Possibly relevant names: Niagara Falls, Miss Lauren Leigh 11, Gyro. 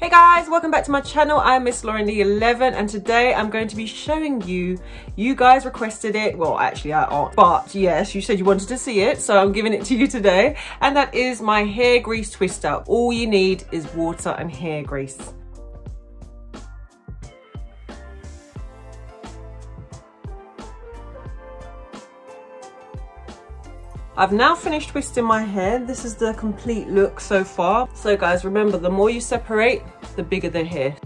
Hey guys, welcome back to my channel. I'm Miss Lauren Leigh 11 and today I'm going to be showing you guys requested it. Well, actually I aren't, but yes, you said you wanted to see it, so I'm giving it to you today. And that is my hair grease twister. All you need is water and hair grease. I've now finished twisting my hair. This is the complete look so far. So guys, remember, the more you separate, the bigger the hair.